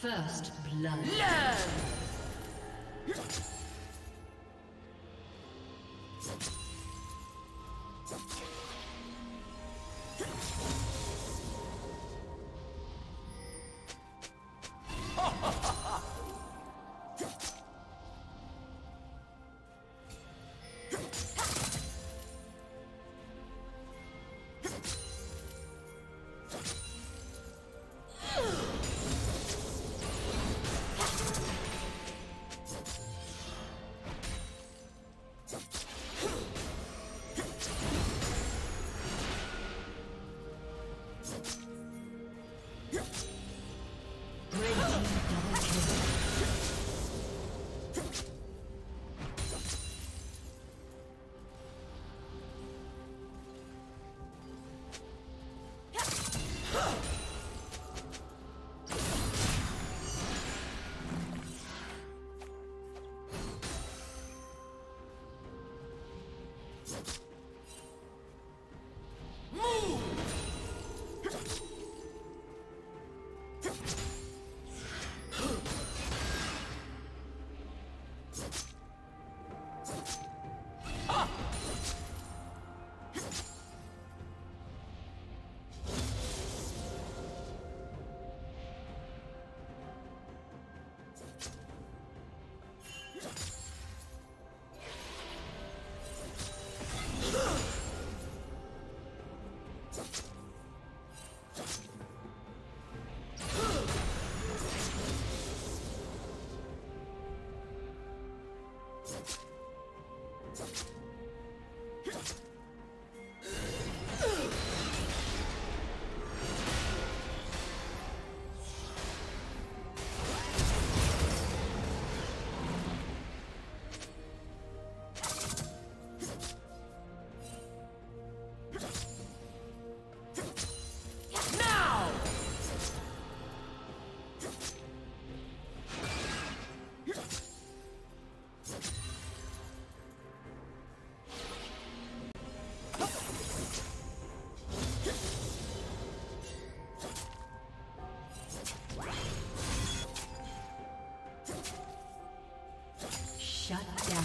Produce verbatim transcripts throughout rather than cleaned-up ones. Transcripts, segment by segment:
First blood. No! Shut down.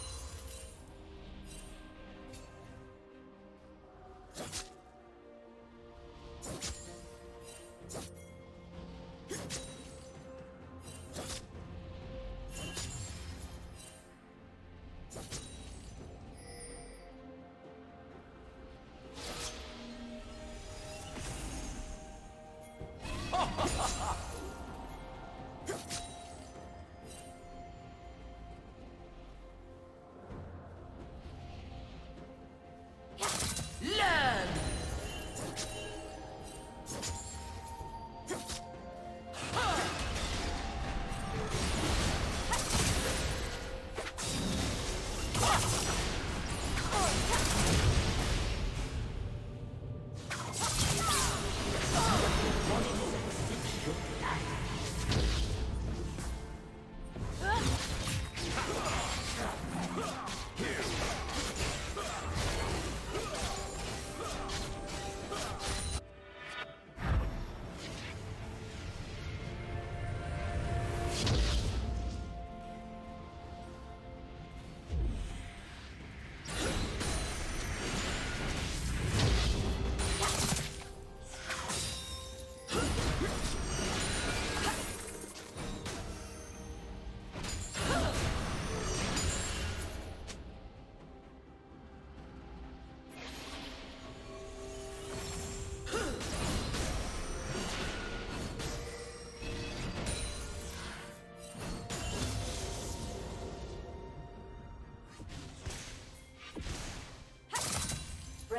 The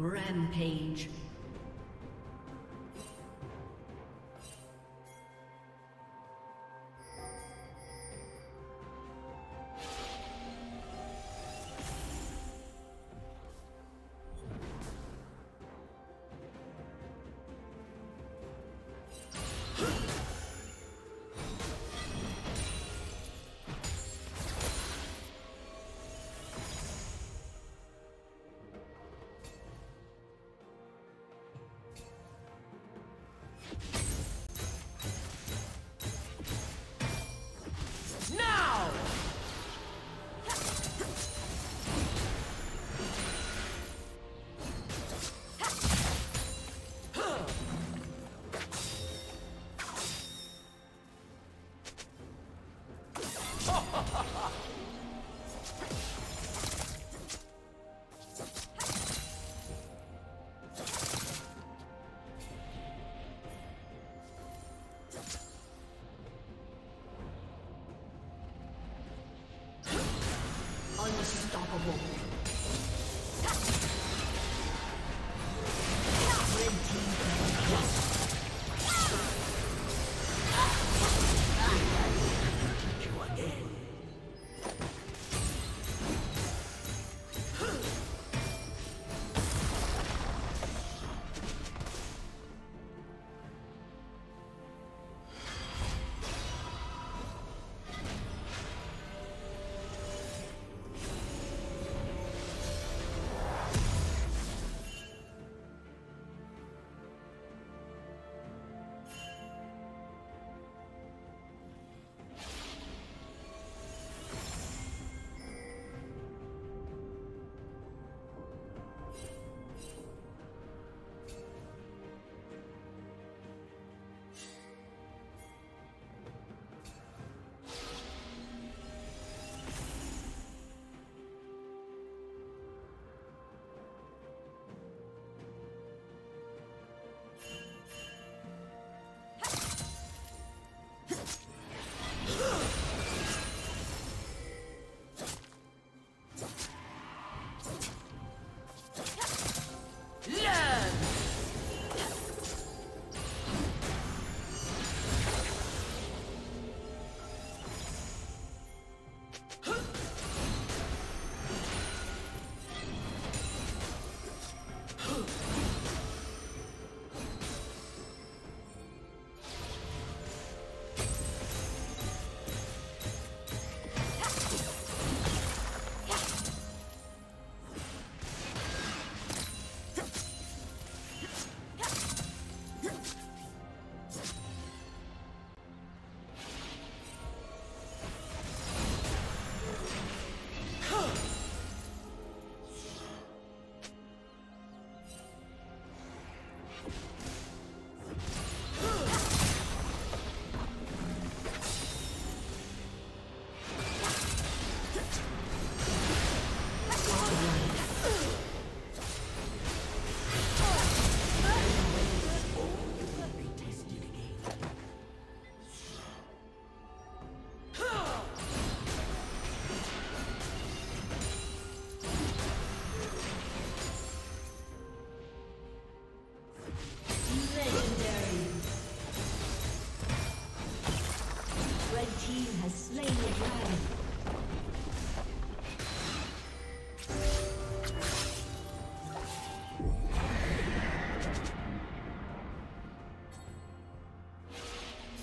Rampage. Unstoppable.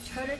Turret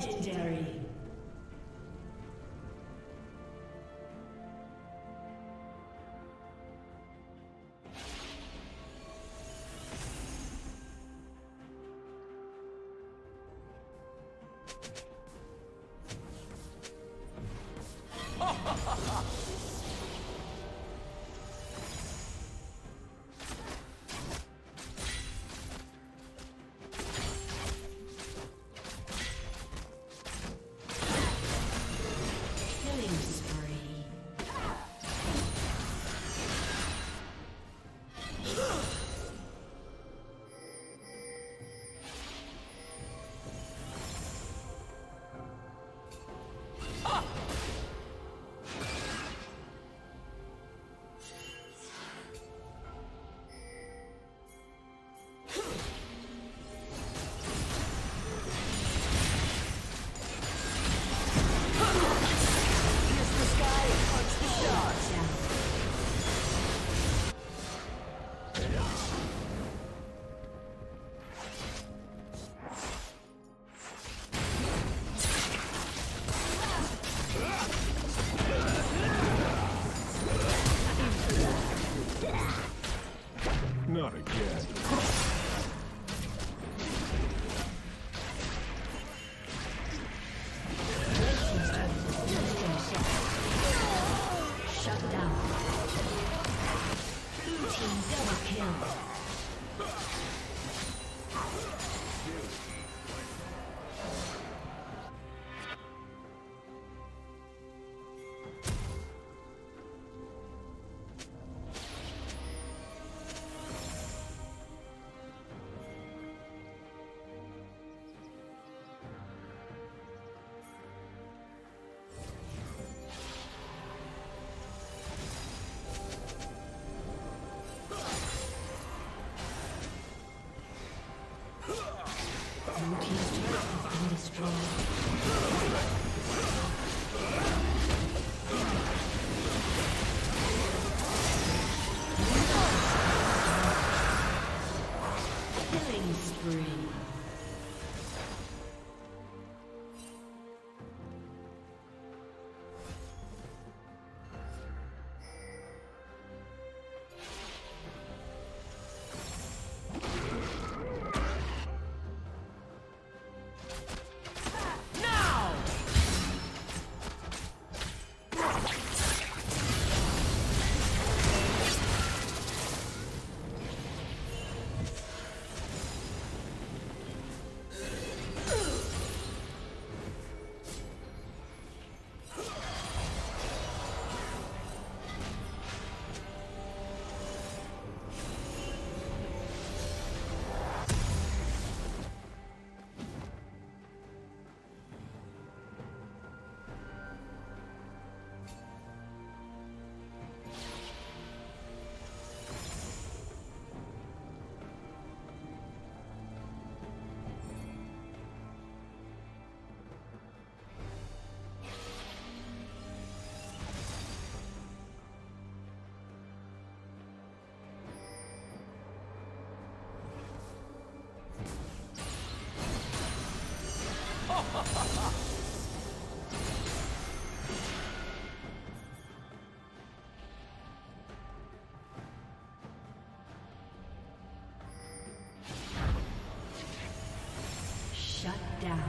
Legendary. Shut down.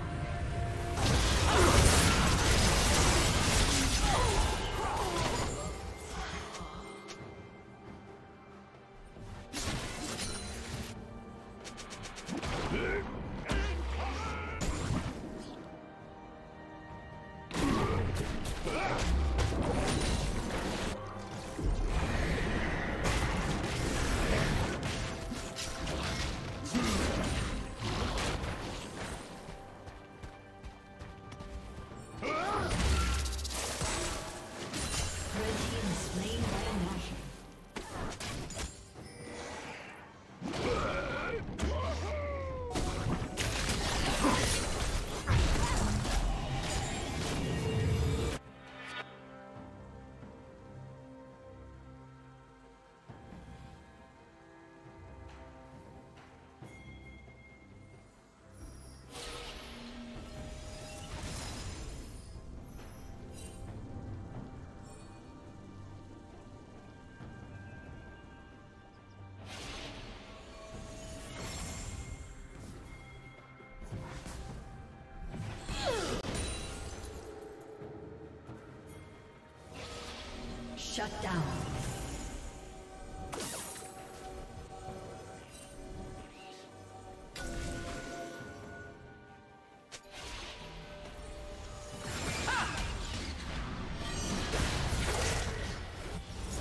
Shut down. Blue team's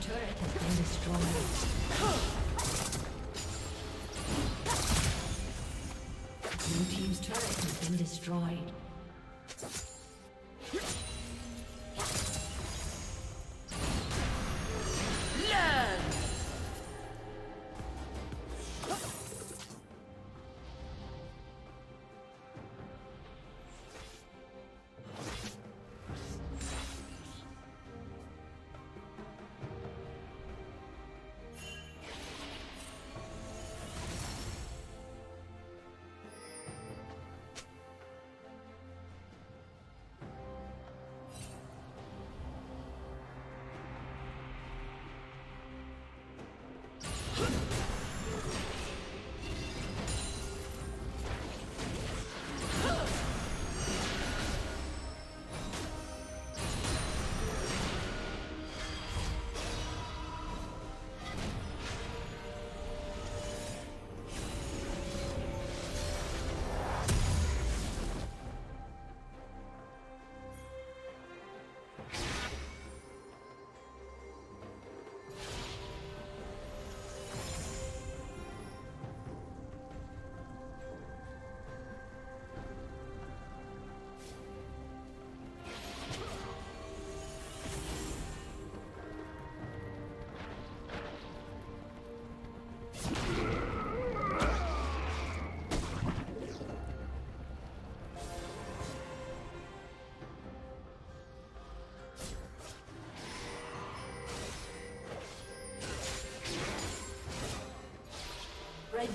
turret has been destroyed. Blue team's turret has been destroyed. The red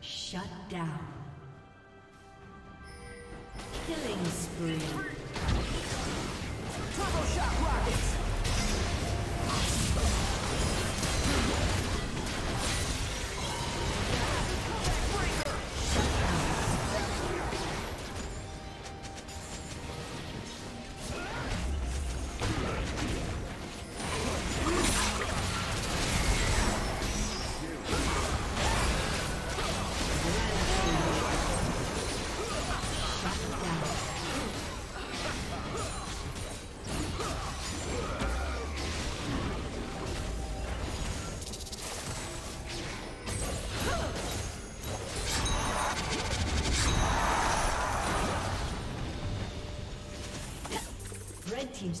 Shut down. Killing spree. Turbo shot rockets. Team's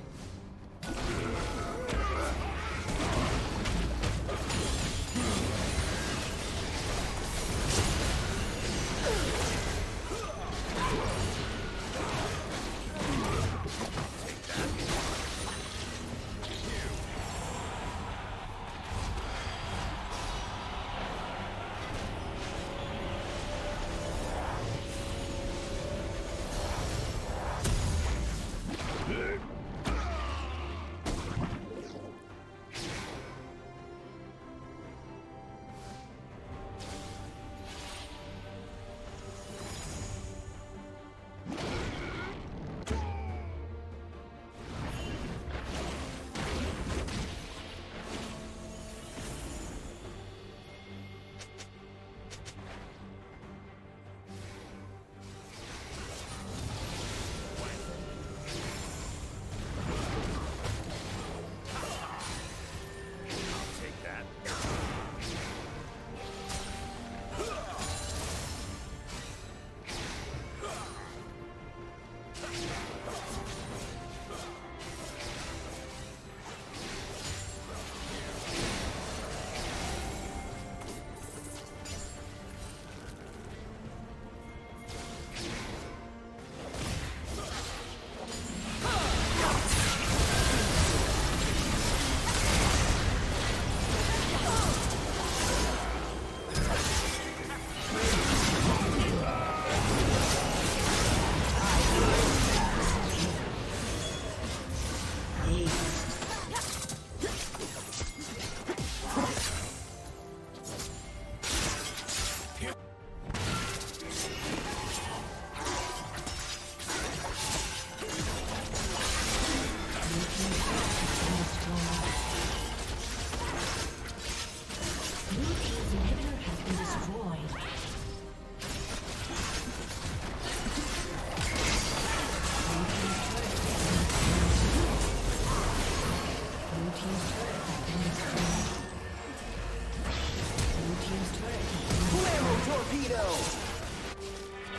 Kill.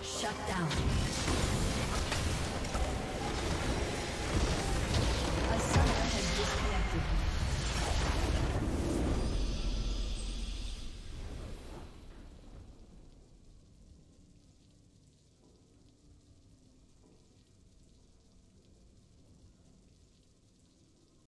Shut down.